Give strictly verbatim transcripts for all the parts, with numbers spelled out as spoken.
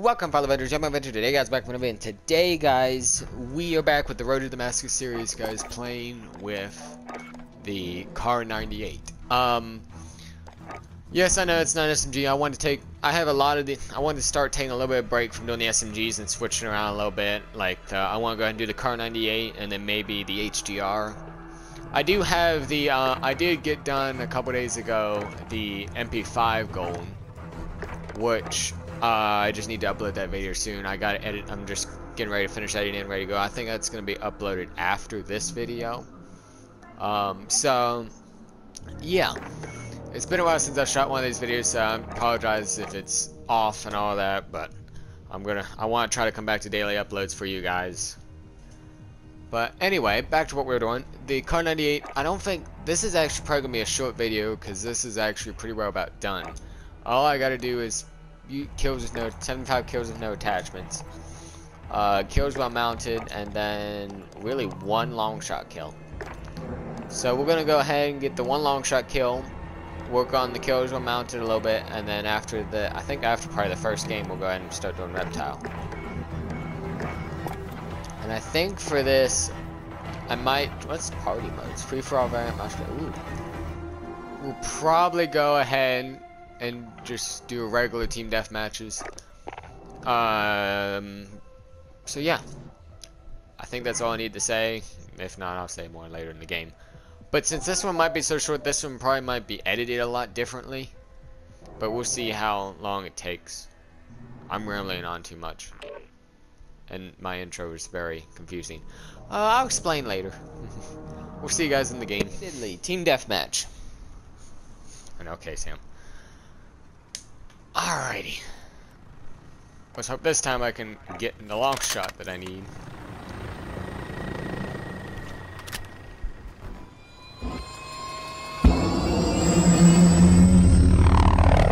Welcome, fellow Avengers. I'm Avenger today, guys. Back with and today, guys, we are back with the Road to Damascus series, guys, playing with the kar ninety-eight. Um, yes, I know it's not an S M G. I want to take. I have a lot of the. I wanted to start taking a little bit of break from doing the S M Gs and switching around a little bit. Like, uh, I want to go ahead and do the kar ninety-eight and then maybe the H D R. I do have the. Uh, I did get done a couple days ago the M P five goal, which. Uh, I just need to upload that video soon. I gotta edit. I'm just getting ready to finish editing and ready to go. I think that's gonna be uploaded after this video. Um, so yeah, it's been a while since I shot one of these videos, so I apologize if it's off and all that, but I'm gonna I want to try to come back to daily uploads for you guys. But anyway, back to what we were doing. The kar ninety-eight, I don't think this is actually probably gonna be a short video, because this is actually pretty well about done. All I gotta do is You kills with no seventy-five kills with no attachments, uh, kills while mounted, and then really one long shot kill. So we're gonna go ahead and get the one long shot kill, work on the kills while mounted a little bit, and then after the I think after probably the first game we'll go ahead and start doing reptile. And I think for this I might what's party mode? It's free for all variant. Ooh. We'll probably go ahead and just do regular team death matches. Um, so yeah, I think that's all I need to say. If not, I'll say more later in the game. But since this one might be so short, this one probably might be edited a lot differently. But we'll see how long it takes. I'm rambling on too much, and my intro is very confusing. Uh, I'll explain later. We'll see you guys in the game. Team deathmatch. And okay, Sam. Alrighty. Let's hope this time I can get the long shot that I need.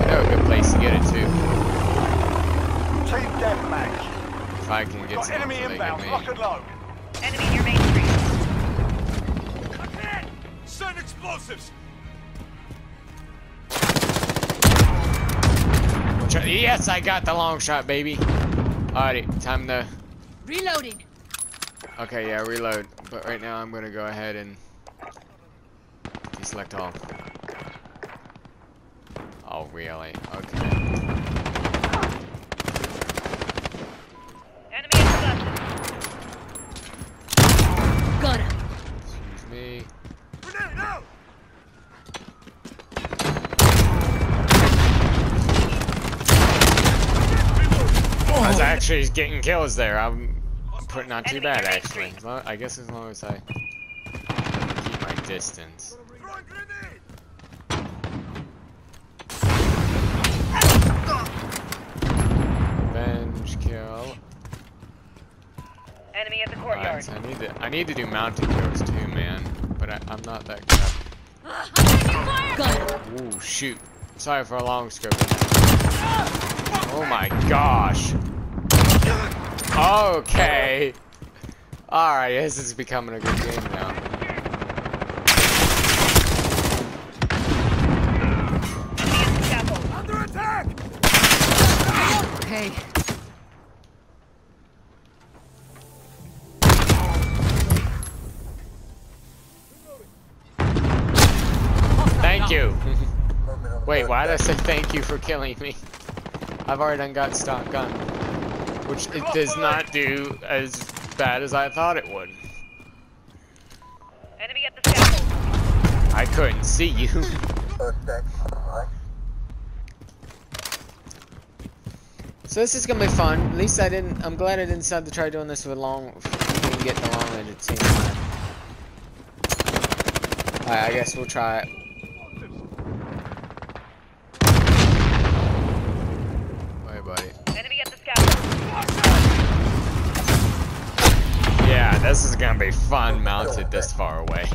They're a good place to get it too. Team deathmatch. If I can We've get some enemy inbound, lock and load. Enemy near main street. I can't! Send explosives! Yes, I got the long shot, baby. Alrighty, time to... Reloading. Okay, yeah, reload. But right now I'm going to go ahead and deselect all. Oh, really? Okay. Enemy intercepted. Got him. Excuse me. Grenade, no! I was actually getting kills there. I'm putting not too bad actually. Well, I guess as long as I keep my distance. Revenge kill. Enemy at the courtyard. Right, so I need to I need to do mounted kills too, man. But I, I'm not that good. Ooh, shoot. Sorry for a long scope. Oh my gosh. Okay. Alright, this is becoming a good game now. Under attack! Okay. Thank you. Wait, why did I say thank you for killing me? I've already done got stock gun, which it does not do as bad as I thought it would. Enemy at the scaffold. I couldn't see you. So this is gonna be fun. At least I didn't. I'm glad I didn't decide to try doing this with long. If we can get the long range at the same time. All right, I guess we'll try it. Yeah, this is gonna be fun mounted this far away.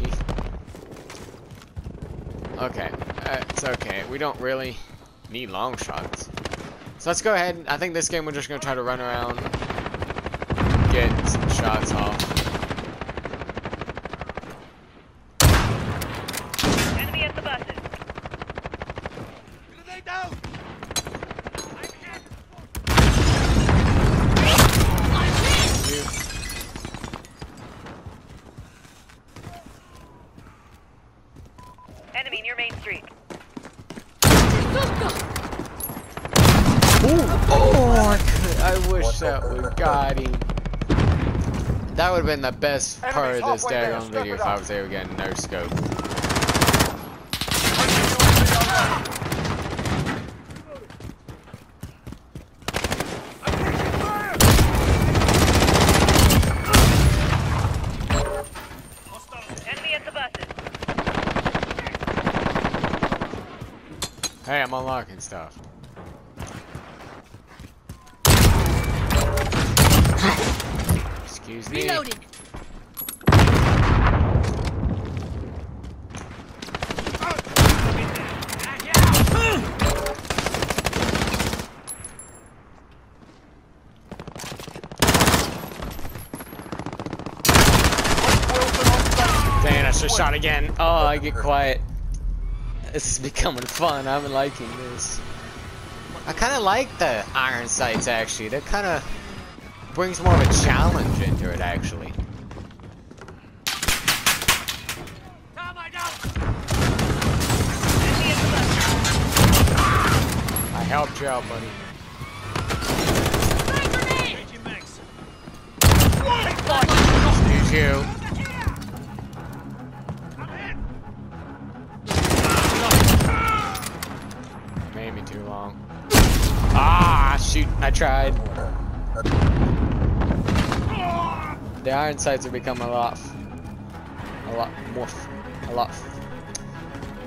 Okay, uh, it's okay. We don't really need long shots. So let's go ahead. I think this game we're just gonna try to run around, get some shots off. Enemy at the buses. Oh, I, could, I wish that would got him. That would have been the best part of this daggone video if I was able to get no scope. Hey, I'm unlocking stuff. Excuse me. Reloading. Dang, I should have shot again. Oh, I get quiet. This is becoming fun. I'm liking this. I kind of like the iron sights, actually. That kind of brings more of a challenge into it, actually. I helped you out, buddy. Excuse you. Made me too long. Ah, shoot. I tried. The iron sights have become a lot, a lot more, a lot.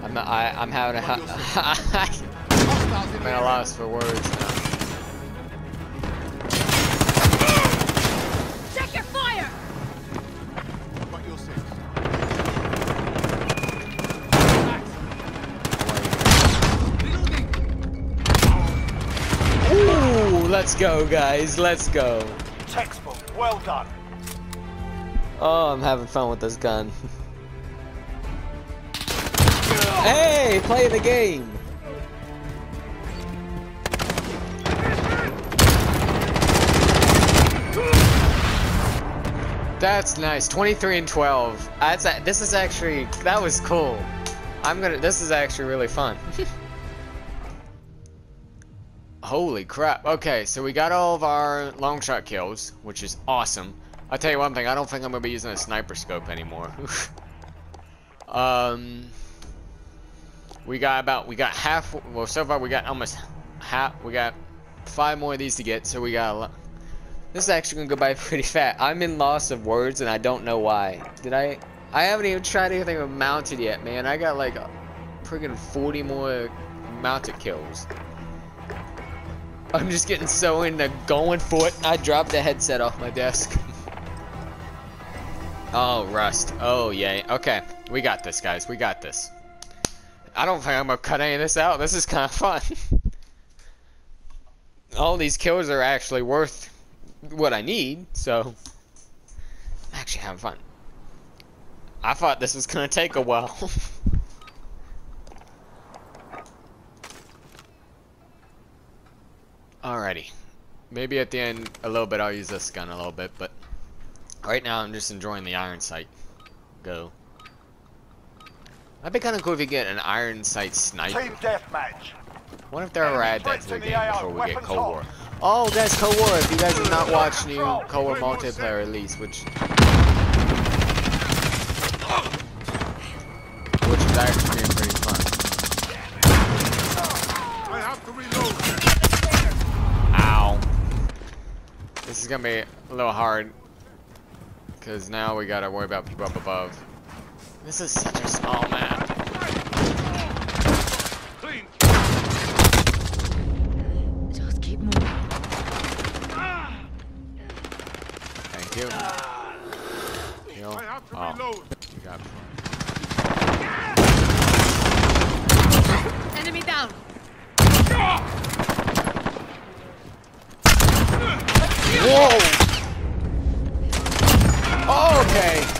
I'm, I, I'm having a, I'm at a loss for words now. Check your fire. Ooh, let's go, guys. Let's go. Textbook. Well done. Oh, I'm having fun with this gun. Hey, play the game! That's nice. twenty-three and twelve. That's uh, this is actually that was cool. I'm gonna. This is actually really fun. Holy crap! Okay, so we got all of our long shot kills, which is awesome. I'll tell you one thing, I don't think I'm going to be using a sniper scope anymore. um, we got about, we got half, well so far we got almost half, we got five more of these to get, so we got a lot. This is actually going to go by pretty fast. I'm in loss of words and I don't know why. Did I, I haven't even tried anything with mounted yet, man. I got like a friggin' forty more mounted kills. I'm just getting so into going for it, I dropped the headset off my desk. Oh, rust. Oh, yay. Okay. We got this, guys. We got this. I don't think I'm going to cut any of this out. This is kind of fun. All these kills are actually worth what I need, so I'm actually having fun. I thought this was going to take a while. Alrighty. Maybe at the end, a little bit, I'll use this gun a little bit, but right now, I'm just enjoying the iron sight. Go. That'd be kind of cool if you get an iron sight sniper. Team deathmatch. What if they're rad that to the game the before we Weapons get Cold War? Off. Oh, that's Cold War. If you guys have not watched new Cold War multiplayer release, which which is actually being pretty fun. I have to reload. Ow. This is gonna be a little hard. Because now we gotta worry about people up above. This is such a small map. Just keep moving. Thank you. I have to reload. You got me. Enemy down. Whoa! Oh, okay. I'm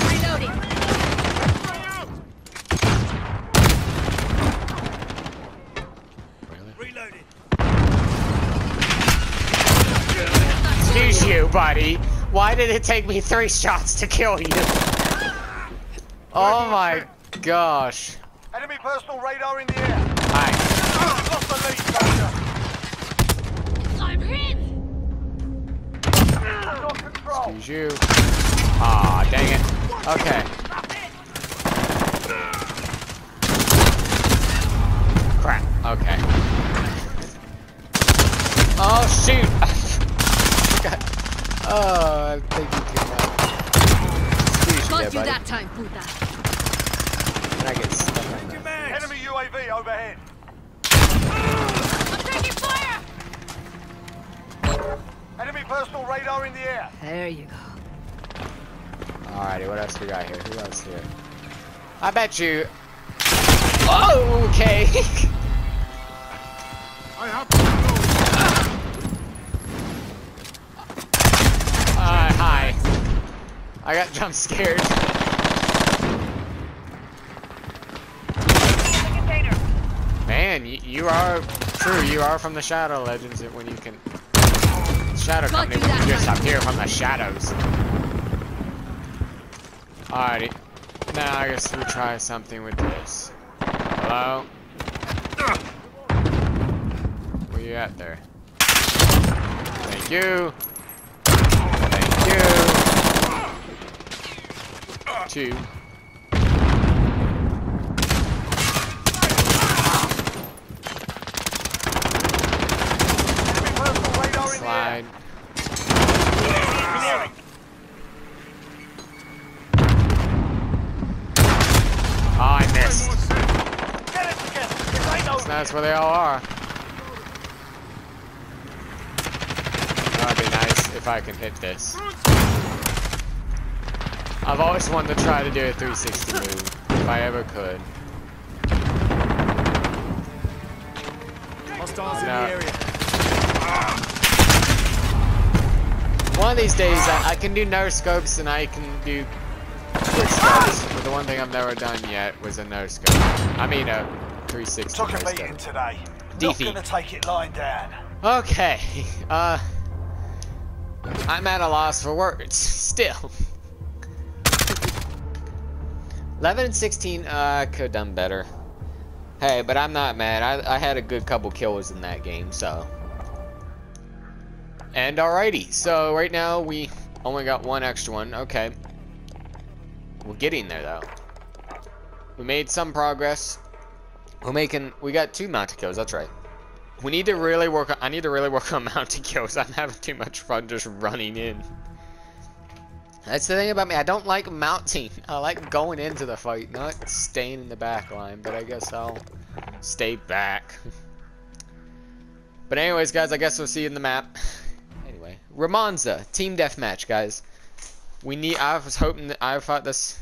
reloading. Reloaded. Excuse you, buddy. Why did it take me three shots to kill you? Oh my gosh. Enemy personal radar in the air. Hi. Oh, lost the lead, soldier. I'm hit. I'm not control. Excuse you. Ah, oh, dang it. Okay. Crap. Okay. Oh shoot. Oh, I think you can. Excuse Got me, you buddy. That time, puta. I get stuck on that. Enemy U A V overhead. I'm taking fire! Enemy personal radar in the air. There you go. Alrighty, what else we got here? Who else here? I bet you. Oh, okay. I have to go. Uh, hi. I got jump scared. Man, you, you are true. You are from the Shadow Legends when you can. Shadow Company when you just appear from the shadows. Alrighty. Now I guess we try something with this. Hello? Where you at there? Thank you. Thank you. Two. Slide. Yeah. Oh, I missed. So that's where they all are. That'd be nice if I can hit this. I've always wanted to try to do a three sixty move if I ever could. Hostiles in the area. One of these days, I, I can do no scopes and I can do quick scopes. But the one thing I've never done yet was a no scope. I mean, a three sixty. Took a beating today. Not gonna take it lying down. Okay. Uh, I'm at a loss for words. Still. eleven and sixteen. Uh, could've done better. Hey, but I'm not mad. I, I had a good couple kills in that game, so. And alrighty, so right now we only got one extra one. Okay. We're getting there though. We made some progress. We're making, we got two mounted kills, that's right. We need to really work on, I need to really work on mounted kills. I'm having too much fun just running in. That's the thing about me, I don't like mounting. I like going into the fight, not staying in the back line, but I guess I'll stay back. But anyways, guys, I guess we'll see you in the map. Romanza team deathmatch, guys. We need. I was hoping that I thought this.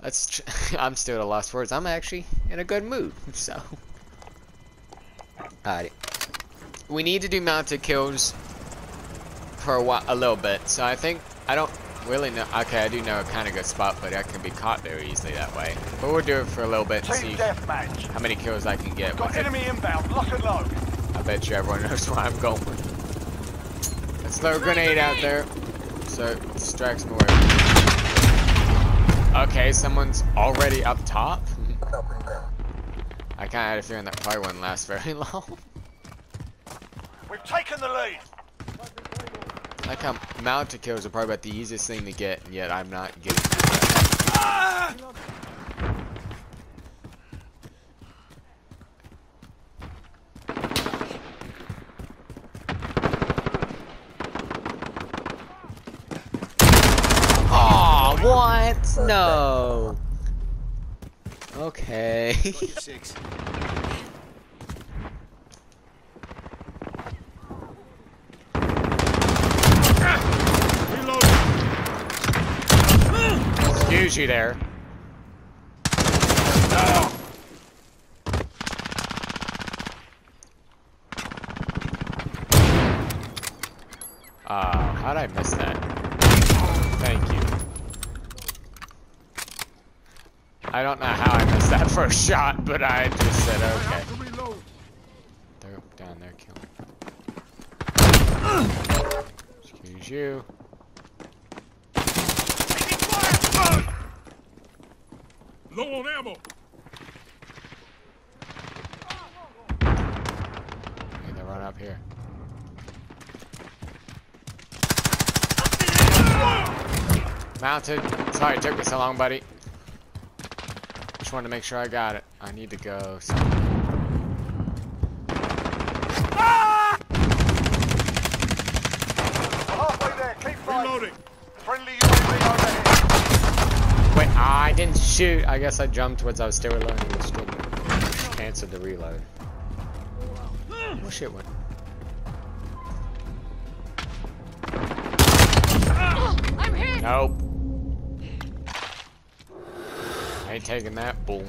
Let's. I'm still at a loss for words. I'm actually in a good mood. So. Alrighty. We need to do mounted kills for a while, a little bit. So I think I don't really know. Okay, I do know a kind of good spot, but I can be caught very easily that way. But we'll do it for a little bit. Team deathmatch. How many kills I can get? Got enemy inbound. Lock and load. I bet you everyone knows where I'm going. Throw a grenade out there, so it distracts me. Okay, someone's already up top. I kind of had a feeling that probably wouldn't last very long. We've taken the lead. Like how mounted kills are probably about the easiest thing to get, and yet I'm not getting. Ah! What? No. Okay. Six. Excuse you there. No. Uh, how'd I miss that? Thank you. I don't know how I missed that first shot, but I just said okay. They're up down there, kill me. Excuse you. Low on ammo. Need to run up here. Mounted. Sorry it took me so long, buddy. Just wanted to make sure I got it. I need to go somewhere. Ah! Halfway there. Keep fighting. Reloading. Friendly U A V overhead. Wait, I didn't shoot. I guess I jumped towards I was still reloading. Canceled the reload. Oh shit, what? Ah! I'm hit. Nope. I ain't taking that bull.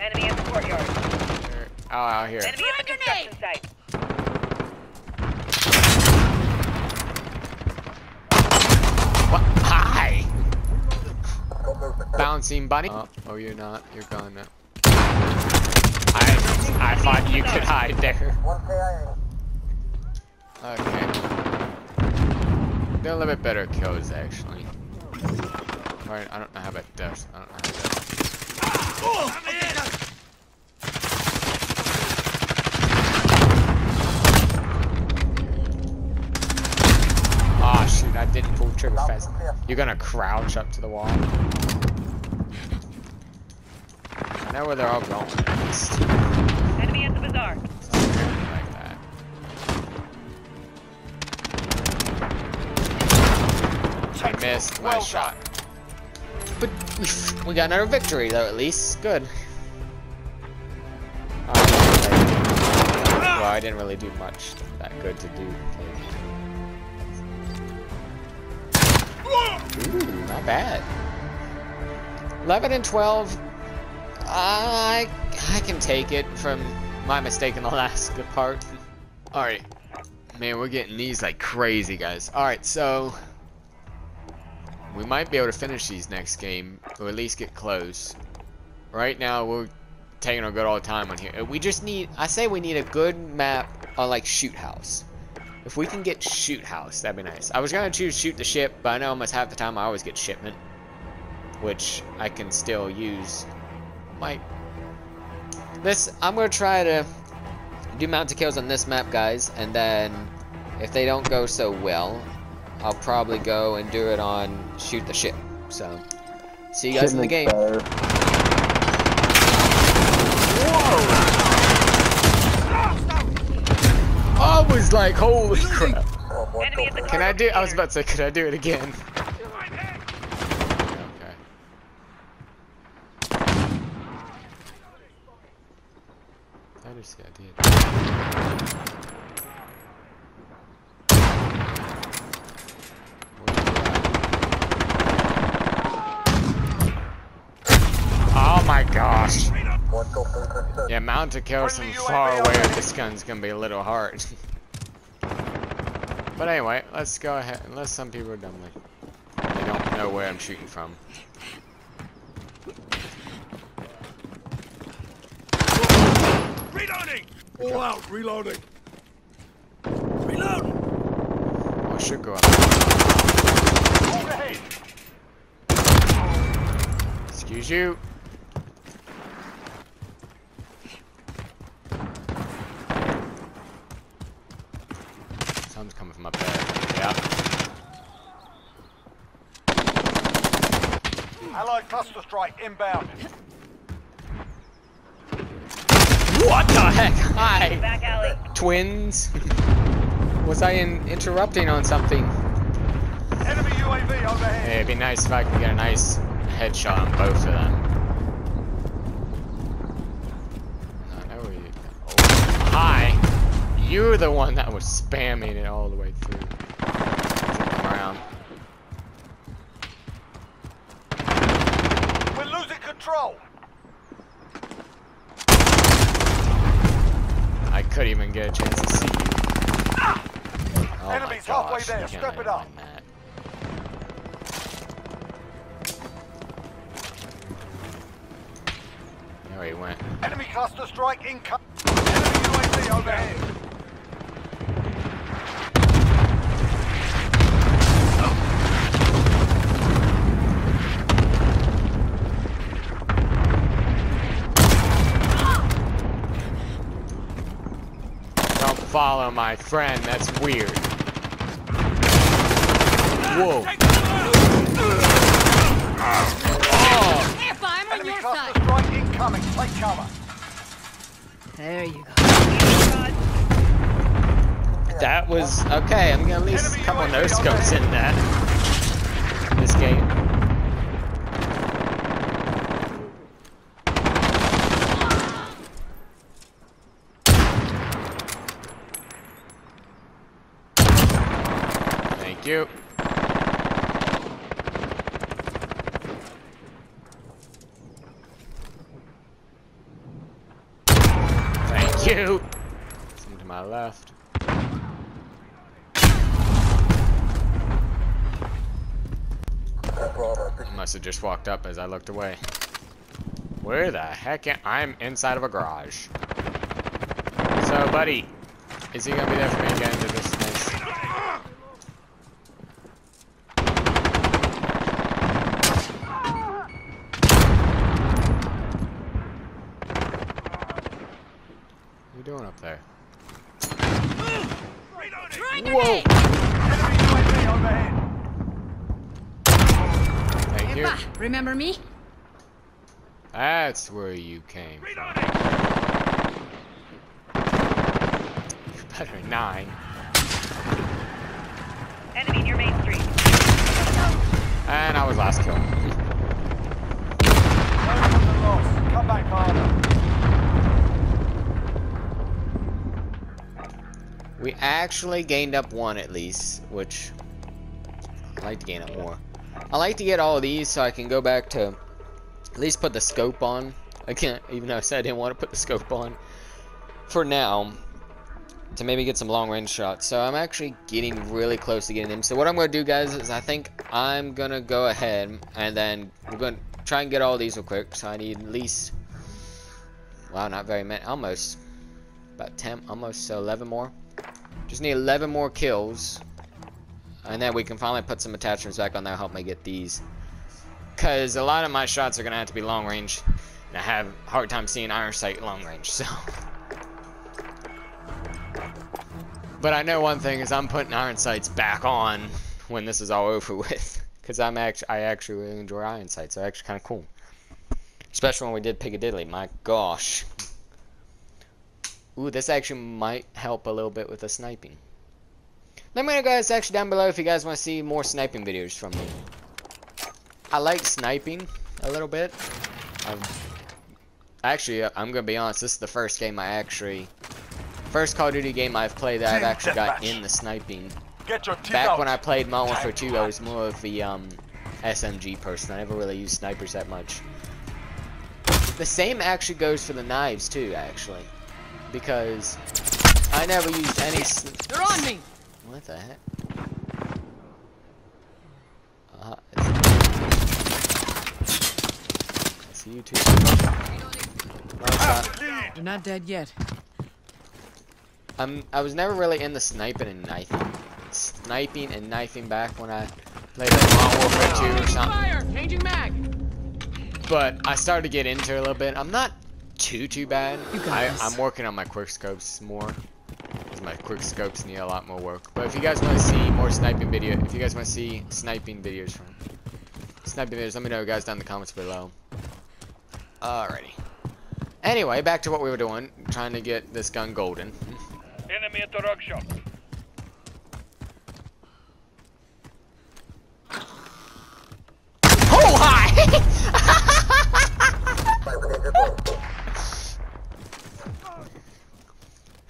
Enemy in the courtyard. Oh, out here. Enemy in the construction site. What? Hi! Bouncing bunny. Oh, oh, you're not. You're gone now. I, I thought you could hide there. Okay. They're a little bit better kills, actually. Alright, I don't know how about deaths. I don't know how about deaths. Oh, I'm in. Oh shoot, I didn't pull trigger fast. You're gonna crouch up to the wall. I know where they're all going. Enemy at the bazaar. Like that. I missed my shot. But we got another victory, though, at least. Good. Um, well, I didn't really do much that good to do. Ooh, not bad. eleven and twelve. I, I can take it from my mistake in the last part. Alright. Man, we're getting these like crazy, guys. Alright, so... we might be able to finish these next game, or at least get close. Right now, we're taking a good old time on here. We just need, I say we need a good map on like Shoot House. If we can get Shoot House, that'd be nice. I was gonna choose Shoot the Ship, but I know almost half the time I always get Shipment, which I can still use. Might. This, I'm gonna try to do mount to kills on this map, guys, and then if they don't go so well, I'll probably go and do it on Shoot the Ship. So, see you guys in the game. Whoa! I was like, holy crap. Can I do, I was about to say, could I do it again? Okay. I just got it. Gosh. Yeah, mount to kill some far away with this gun's gonna be a little hard. But anyway, let's go ahead, unless some people are dumb like they don't know where I'm shooting from. Reloading! All out, reloading! Reload! Oh, I should go up. Excuse you. Someone's coming from up there. Yeah. Allied cluster strike inbound. What the heck? Hi. Back alley. Twins. Was I in interrupting on something? Enemy U A V overhead. Yeah, it'd be nice if I could get a nice headshot on both of them. I know where you. Oh. Hi. You're the one that was spamming it all the way through. Around. We're losing control. I couldn't even get a chance to see you. Ah! Oh enemies halfway there. Step it up. That. There he went. Enemy cluster strike incoming. Enemy U A V overhead. follow my friend. That's weird. Whoa. Oh. Air fire on your side. Incoming. Play cover. There you go. That was okay. I'm gonna at least a couple no scopes in that. This game. Thank you. Thank you. Something to my left. Must have just walked up as I looked away. Where the heck am I? I'm inside of a garage. So, buddy, is he gonna be there for me again? To this nice. What are you doing up there? Whoa! Here. Remember me? That's where you came from. You're better than nine. Enemy near Main Street. And I was last killed. Come back, Father. We actually gained up one at least, which I'd like to gain up more. I like to get all of these so I can go back to at least put the scope on. I can't, even though I said I didn't want to put the scope on for now, to maybe get some long range shots. So I'm actually getting really close to getting them. So what I'm going to do, guys, is I think I'm going to go ahead and then we're going to try and get all of these real quick. So I need at least, wow, not very many, almost about ten, almost so eleven more. Just need eleven more kills. And then we can finally put some attachments back on there, help me get these. Because a lot of my shots are going to have to be long range. And I have a hard time seeing iron sight long range, so. But I know one thing is I'm putting iron sights back on when this is all over with. Because I'm actually, I actually really enjoy iron sights. They're actually kind of cool. Especially when we did Piccadilly. My gosh. Ooh, this actually might help a little bit with the sniping. Let me know, guys, actually down below if you guys want to see more sniping videos from me. I like sniping a little bit. Um, actually, I'm going to be honest, this is the first game I actually... First Call of Duty game I've played that I've actually got in the sniping. Back when I played Modern Warfare two, I was more of the um, S M G person. I never really used snipers that much. The same actually goes for the knives, too, actually. Because I never used any... They're on me! What the heck? Uh, I see you too. You're not dead yet. Um, I was never really into sniping and knifing. Sniping and knifing back when I played like Modern Warfare two or something. Changing mag. But I started to get into it a little bit. I'm not too too bad. I, I'm working on my quickscopes more. My quick scopes need a lot more work, but if you guys want to see more sniping video, if you guys want to see sniping videos from sniping videos, let me know, guys, down in the comments below. Alrighty. Anyway, back to what we were doing, trying to get this gun golden. Enemy at the rock shop. Oh hi!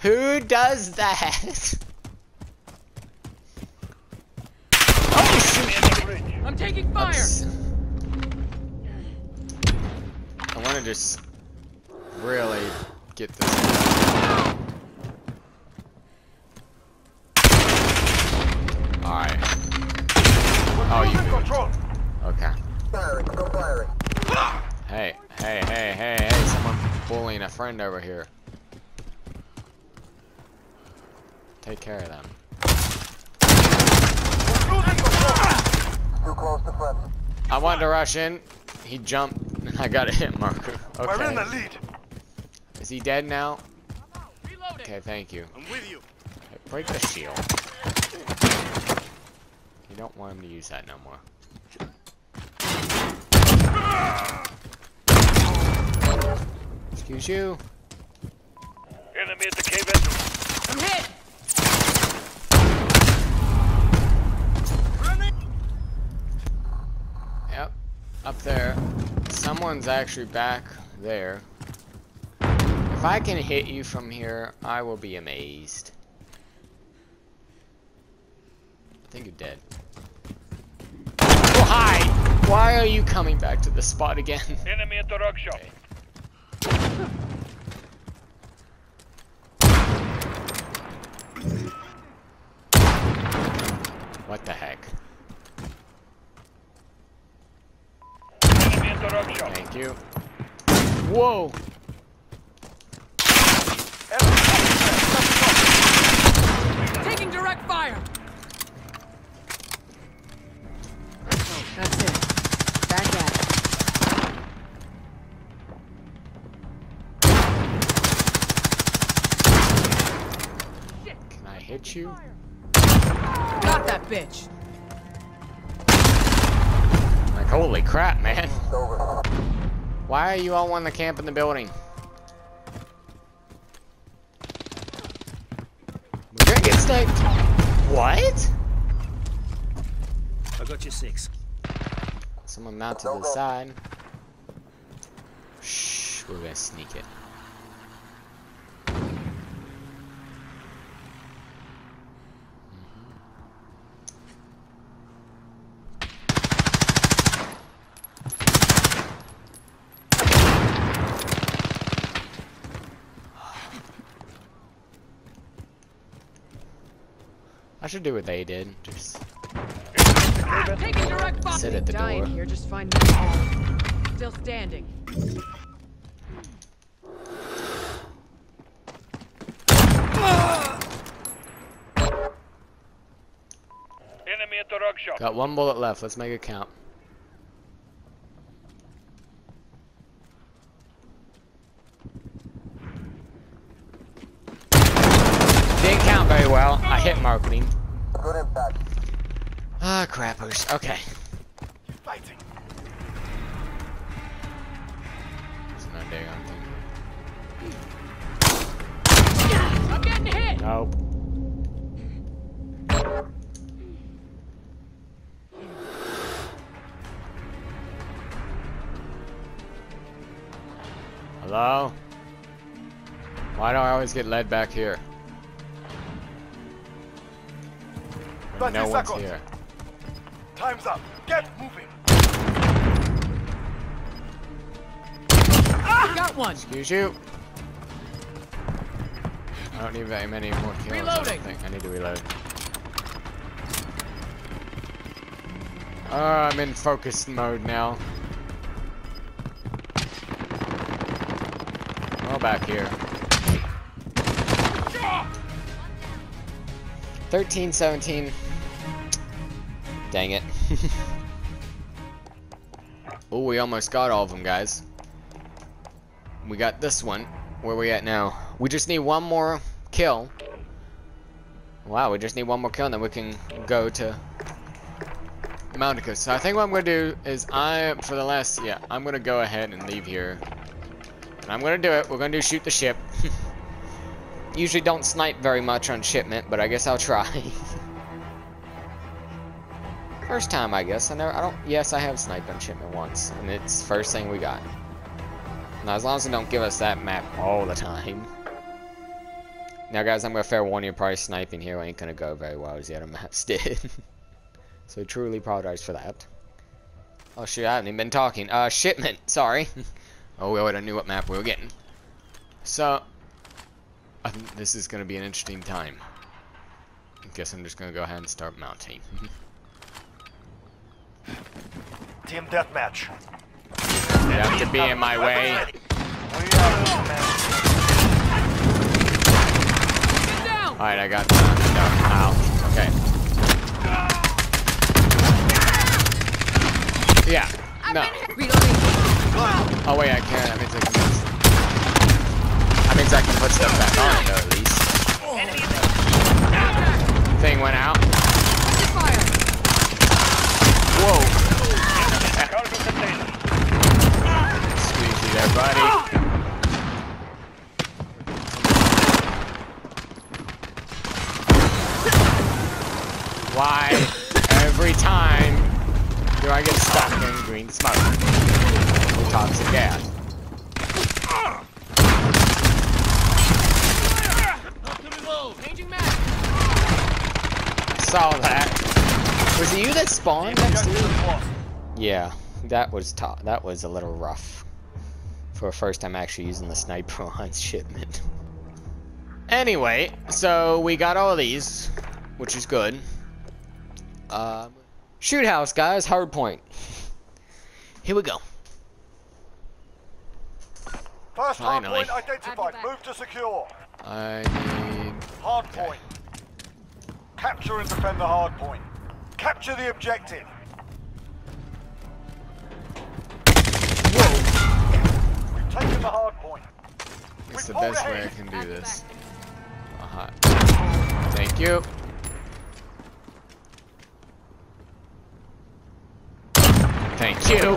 Who does that? Oh shoot! I'm taking fire. Oops. I want to just really get this. All right. Oh, you moved. Okay. Firing, go firing. Hey, hey, hey, hey, hey! Someone bullying a friend over here. Take care of them. I wanted to rush in. He jumped. I got a hit marker. Okay. We're in the lead. Is he dead now? Okay, thank you. I'm with you. Break the shield. You don't want him to use that no more. Excuse you. Enemy at the cave entrance. I'm hit. Running. Yep, up there. Someone's actually back there. If I can hit you from here, I will be amazed. I think you're dead. Oh, hi! Why are you coming back to this spot again? Enemy at the rock shop. Okay. What the heck? Enemy at the rock shop. Thank you. Whoa! Taking direct fire! That's it. Back at it. Shit. Can I hit you? Got that bitch. Like, holy crap, man. Why are you all wanting to camp in the building? We're gonna get sniped. What? I got you six. Someone mount to the side. Shh, we're gonna sneak it. I should do what they did. Just. Take a direct bomb. Sit at the dying door. Here, just find me. Still standing. Enemy at the rock shop. Got one bullet left. Let's make it count. Didn't count very well. I hit marketing. Good impact. Ah, crappers. Okay. Fighting. There's no daggone thing. I'm getting hit. Nope. Hello? Why do I always get led back here? When no one's here. Time's up. Get moving. Ah! Got one. Excuse you. I don't need very many more kills. Reloading. I think I need to reload. Oh, I'm in focus mode now. Well, back here. Thirteen, seventeen. Dang it. Oh, we almost got all of them, guys. We got this one. Where are we at now? We just need one more kill. Wow, we just need one more kill and then we can go to Damascus. So I think what I'm going to do is I, for the last, yeah, I'm going to go ahead and leave here. And I'm going to do it. We're going to do shoot the ship. Usually don't snipe very much on shipment, but I guess I'll try. First time, I guess. I never. I don't. Yes, I have sniped on shipment once, and it's first thing we got. Now, as long as they don't give us that map all the time. Now, guys, I'm gonna fair warn you. Probably sniping here ain't gonna go very well as the other maps did. So, truly apologize for that. Oh shoot! I haven't even been talking. Uh, shipment. Sorry. Oh, we already knew what map we were getting. So, I think this is gonna be an interesting time. I guess I'm just gonna go ahead and start mounting. Team deathmatch. You have to be in my way. Alright, I got that. Ow. Okay. Yeah. No. Oh, wait, I can't. That means I can put stuff back on, though, at least. thing went out. Whoa. Squeezy there, buddy. Why every time do I get stuck in green smoke? Or toxic gas. Saw that. Was it you that spawned next to me? Yeah, that was tough. That was a little rough. For a first time actually using the sniper on shipment. Anyway, so we got all these, which is good. Um, shoot house, guys. Hard point. Here we go. First hard point identified. Move to secure. I need hard point. Okay. Capture and defend the hard point. Capture the objective. Whoa. We've taken the hard point. It's the best way I can do this. Uh-huh. Thank you. Thank you.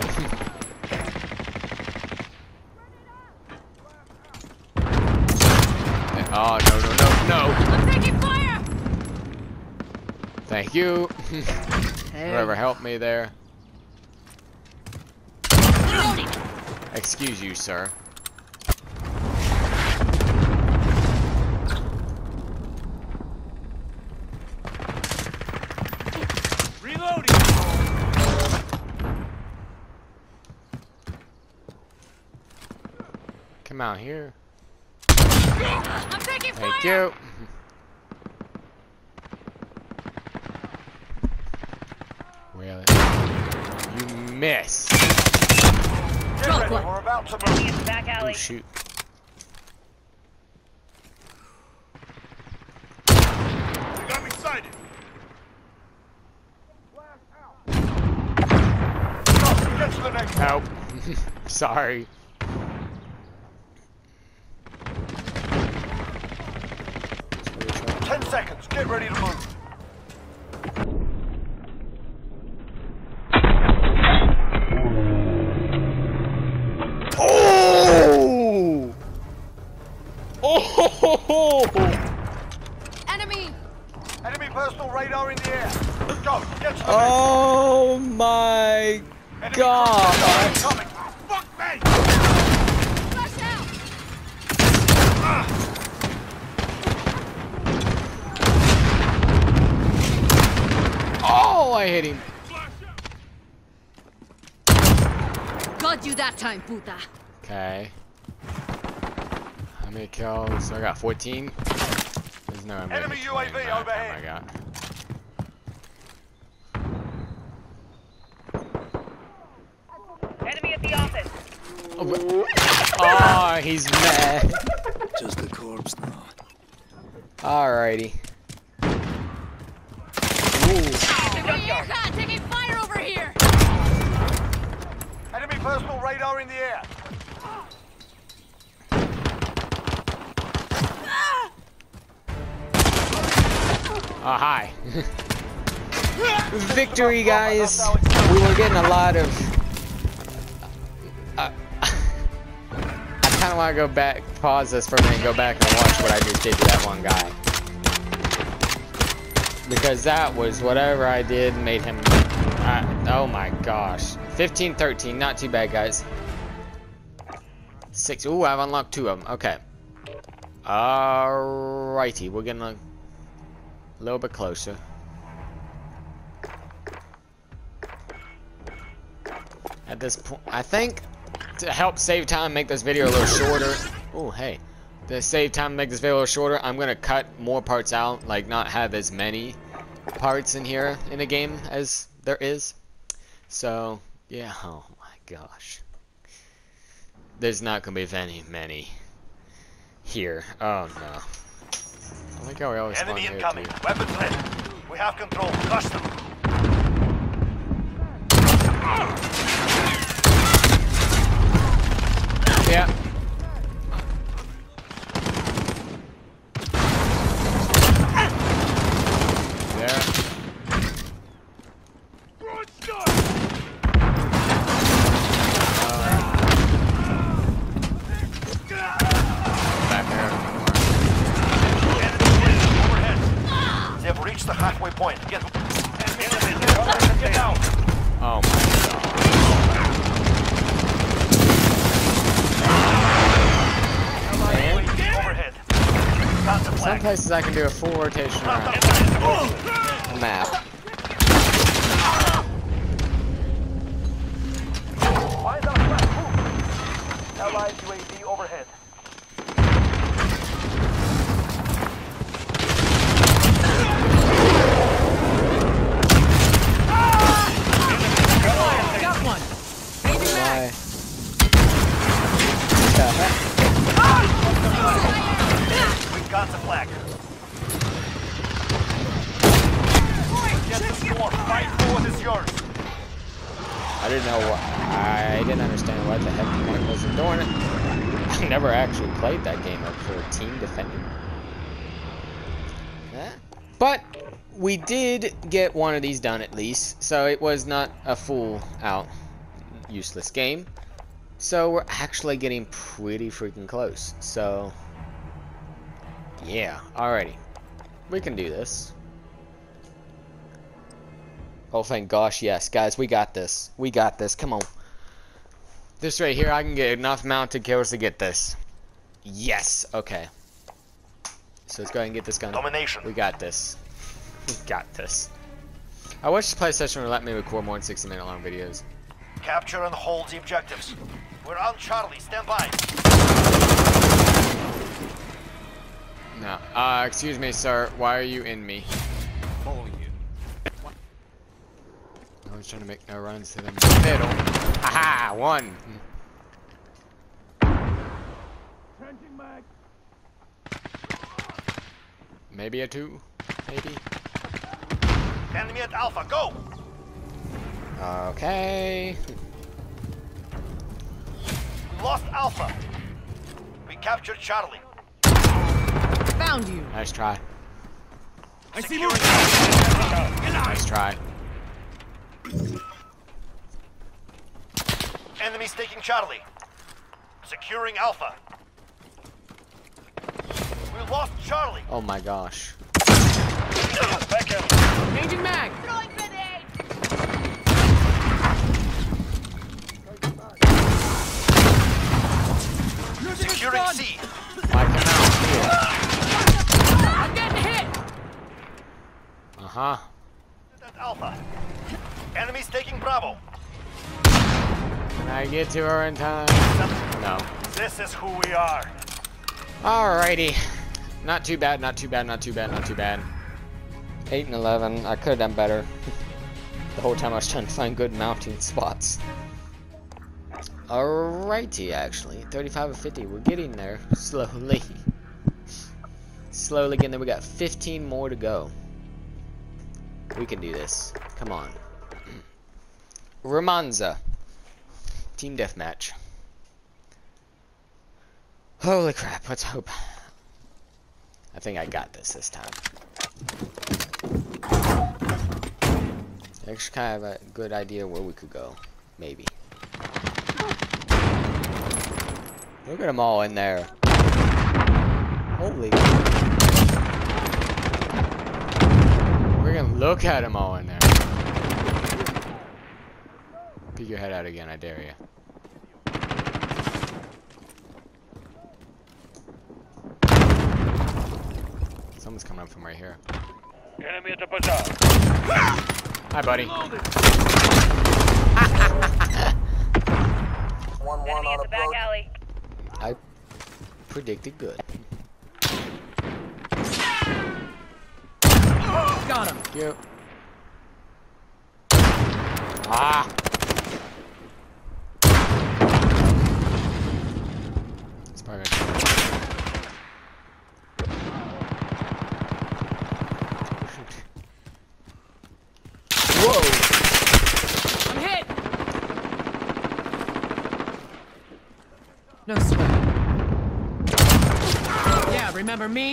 Oh, no, no, no, no. Thank you. Whoever helped me there. Excuse you, sir. Reloading. Come out here. I'm taking fire. Thank you. Miss. Drop one. We're about to move. Back alley. Oh, shoot. They got me sighted. Oh, get to the next help. Sorry. Ten seconds. Get ready to move. Enemy! Enemy personal radar in the air. Go, get to the oh next. My enemy god! Coming. Fuck me! Flash out! Ah. Oh, I hit him. Got you that time, puta. Okay. How many kills? I got fourteen. There's no enemy U A V overhead. Oh my god. Enemy at the office. Oh, oh he's mad. Just the corpse now. Alrighty. Ooh. Taking fire over here. Enemy personal radar in the air. Oh, hi. Victory, guys. We were getting a lot of... Uh, I kind of want to go back, pause this for a minute and go back and watch what I just did to that one guy. Because that was whatever I did made him... Uh, oh my gosh. fifteen thirteen, not too bad, guys. Six. Ooh, I've unlocked two of them. Okay. Alrighty, we're gonna... A little bit closer. At this point, I think to help save time, make this video a little shorter. Oh, hey. To save time, make this video a little shorter, I'm gonna cut more parts out, like not have as many parts in here in the game as there is. So, yeah. Oh my gosh. There's not gonna be many, many here. Oh no. I think how we always enemy incoming. Weapons ready. We have control. Crush them. Yeah. point. Get, get, get, get down. Oh my god. Some places I can do a full rotation around the map. Allied U A V overhead. Got one. Maybe back. Got the flag. Get the score. Fight forward is yours. I didn't know what. I didn't understand what the heck the Michaels were doing. I never actually played that game up for team defending. But we did get one of these done at least, so it was not a full out useless game. So we're actually getting pretty freaking close. So. Yeah, alrighty. We can do this. Oh, thank gosh, yes. Guys, we got this. We got this. Come on. This right here, I can get enough mounted kills to get this. Yes! Okay. So let's go ahead and get this gun. Domination. We got this. We got this. I wish PlayStation would let me record more than sixty minute long videos. Capture and hold the objectives. We're on Charlie. Stand by. No. Uh, excuse me, sir. Why are you in me? Follow you. What? I was trying to make no runs to the middle. Aha! One! Trenching mag. Maybe a two? Maybe? Enemy at Alpha, go! Okay. Lost Alpha. We captured Charlie. Found you. Nice try. I see you. Nice try. Enemies taking Charlie. Securing Alpha. We lost Charlie. Oh my gosh. Back out. Changing mag. Throwing grenade. Securing C. I cannot hear. Uh-huh. Alpha. Enemies taking Bravo. Can I get to her in time? No. This is who we are. Alrighty. Not too bad, not too bad, not too bad, not too bad. eight and eleven. I could have done better. The whole time I was trying to find good mounting spots. Alrighty, actually. thirty-five or fifty. We're getting there. Slowly. Slowly getting there. We got fifteen more to go. We can do this. Come on. Romanza. Team deathmatch. Holy crap. Let's hope. I think I got this this time. Actually, kind of a good idea where we could go. Maybe. Look at them all in there. Holy crap. Look at them all in there. Peek your head out again, I dare you. Someone's coming up from right here. Enemy at the bazaar. Hi, buddy. one, one Enemy on at the back road. Alley. I predicted good. Got him. Thank you. Ah. It's probably whoa. I'm hit. No sweat. Yeah, remember me?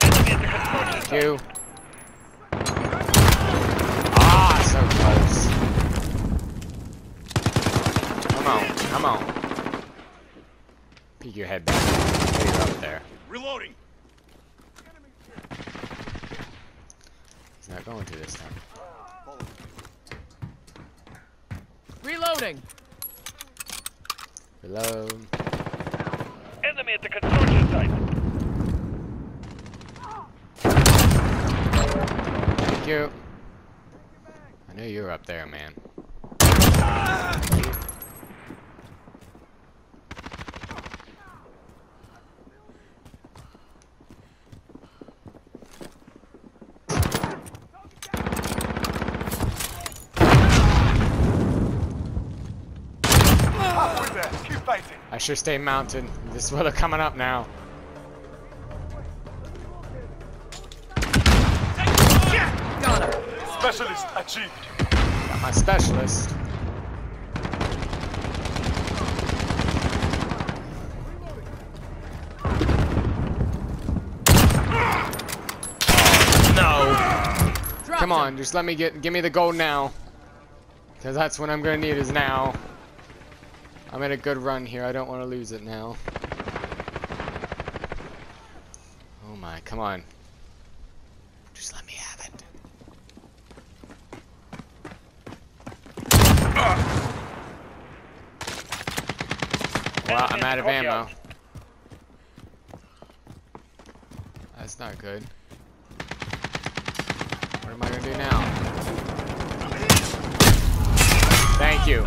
Thank you. Come on. Peek your head back. You're up there. Reloading. not going to this time. Reloading! Reload. Enemy at the construction site. Thank you. I knew you were up there, man. Ah! I should stay mounted. This weather coming up now. Specialist achieved. Got my specialist. No. Come on, just let me get. Give me the gold now, because that's what I'm gonna need is now. I'm in a good run here. I don't want to lose it now. Oh my, come on. Just let me have it. Uh. Wow, I'm out of ammo. That's not good. What am I going to do now? Thank you.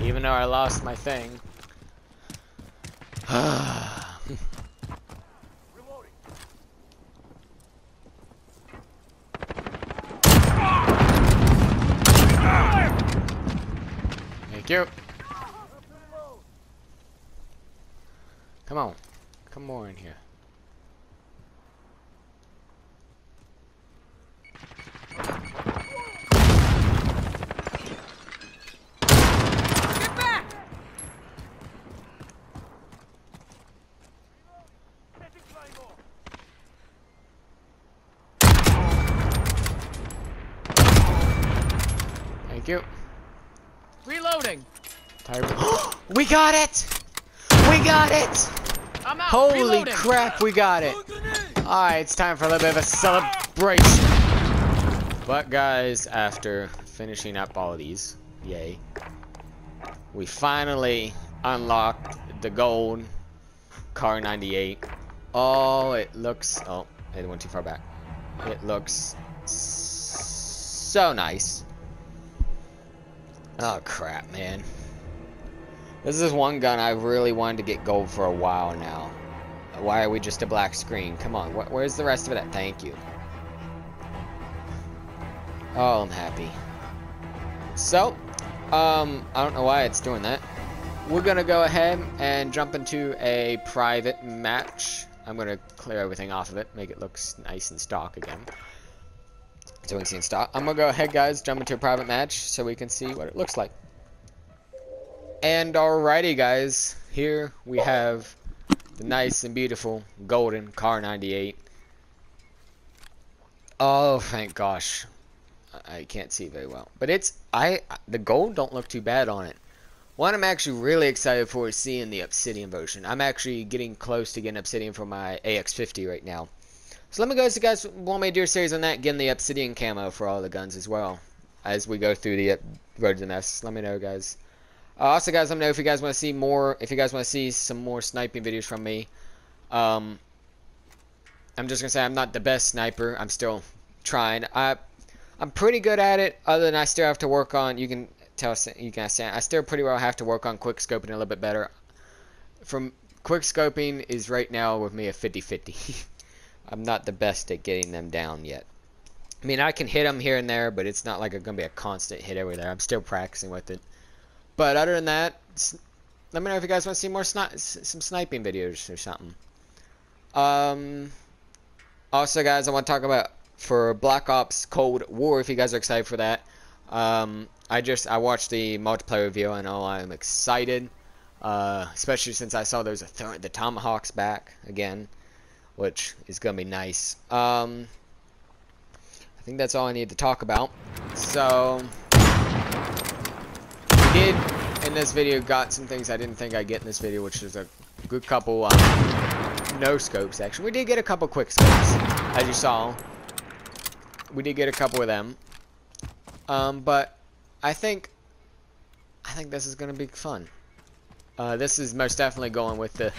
Even though I lost my thing. Reloading. Thank you. Come on. Come more in here. Thank you. Reloading. We got it. We got it. I'm out. Holy Reloading. Crap, we got it. All right, it's time for a little bit of a celebration. But guys, after finishing up all of these, yay, we finally unlocked the gold kar ninety-eight. Oh, it looks. Oh, it went too far back. It looks so nice. Oh crap, man. This is one gun I really wanted to get gold for a while now. Why are we just a black screen? Come on, wh where's the rest of it at? Thank you. Oh, I'm happy. So, um, I don't know why it's doing that. We're gonna go ahead and jump into a private match. I'm gonna clear everything off of it, make it look nice and stock again. So we can see in stock. I'm gonna go ahead, guys, jump into a private match so we can see what it looks like. And alrighty, guys, here we have the nice and beautiful golden kar ninety-eight. Oh, thank gosh, I can't see very well, but it's I the gold don't look too bad on it. One I'm actually really excited for is seeing the obsidian version. I'm actually getting close to getting obsidian for my A X fifty right now. So let me guys, guys, want me to do a series on that, getting the obsidian camo for all the guns as well, as we go through the uh, Road to Damascus. Let me know, guys. Uh, also, guys, let me know if you guys want to see more, if you guys want to see some more sniping videos from me. Um, I'm just gonna say I'm not the best sniper. I'm still trying. I, I'm pretty good at it. Other than I still have to work on. You can tell. You can understand. I still pretty well have to work on quick scoping a little bit better. From quick scoping is right now with me a fifty fifty. I'm not the best at getting them down yet. I mean, I can hit them here and there, but it's not like it's going to be a constant hit over there. I'm still practicing with it. But other than that, let me know if you guys want to see more sni some sniping videos or something. Um, also, guys, I want to talk about for Black Ops Cold War, if you guys are excited for that. Um, I just I watched the multiplayer review, and oh, I'm excited. Uh, especially since I saw there's a th the Tomahawks back again, which is gonna be nice. Um, I think that's all I need to talk about. So, I did in this video got some things I didn't think I'd get in this video, which is a good couple um, no scopes. Actually, we did get a couple quick scopes. as you saw. We did get a couple of them. Um, but I think I think this is gonna be fun. Uh, this is most definitely going with the.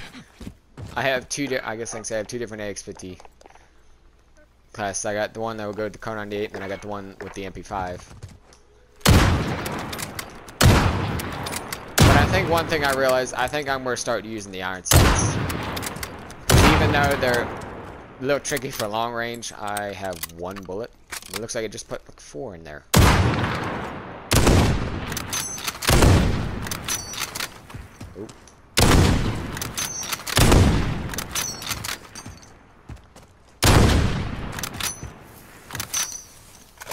I have two. Di I guess I can say I have two different A X fifty class. I got the one that will go with the kar ninety-eight, and then I got the one with the M P five. But I think one thing I realized, I think I'm gonna start using the iron sights, even though they're a little tricky for long range. I have one bullet. It looks like I just put like four in there. Oop.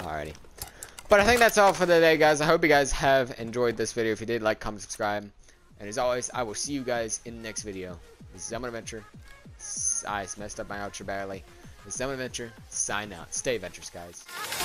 Alrighty. But I think that's all for today, guys. I hope you guys have enjoyed this video. If you did, like, comment, subscribe. And as always, I will see you guys in the next video. This is Emerald Adventure. I messed up my outro badly. This is Emerald Adventure. Sign out. Stay adventurous, guys.